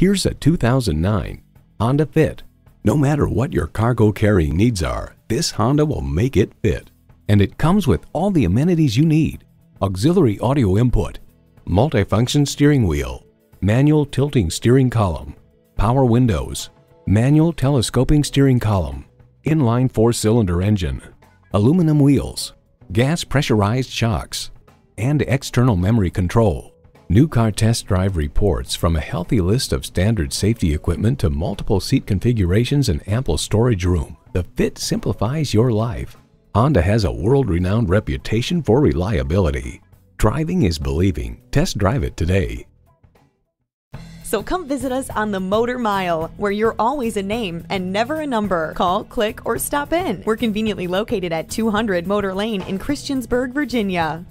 Here's a 2009 Honda Fit. No matter what your cargo carrying needs are, this Honda will make it fit. And it comes with all the amenities you need. Auxiliary audio input, multifunction steering wheel, manual tilting steering column, power windows, manual telescoping steering column, inline four-cylinder engine, aluminum wheels, gas pressurized shocks, and external memory control. New car test drive reports from a healthy list of standard safety equipment to multiple seat configurations and ample storage room. The Fit simplifies your life. Honda has a world-renowned reputation for reliability. Driving is believing. Test drive it today. So come visit us on the Motor Mile, where you're always a name and never a number. Call, click, or stop in. We're conveniently located at 200 Motor Lane in Christiansburg, Virginia.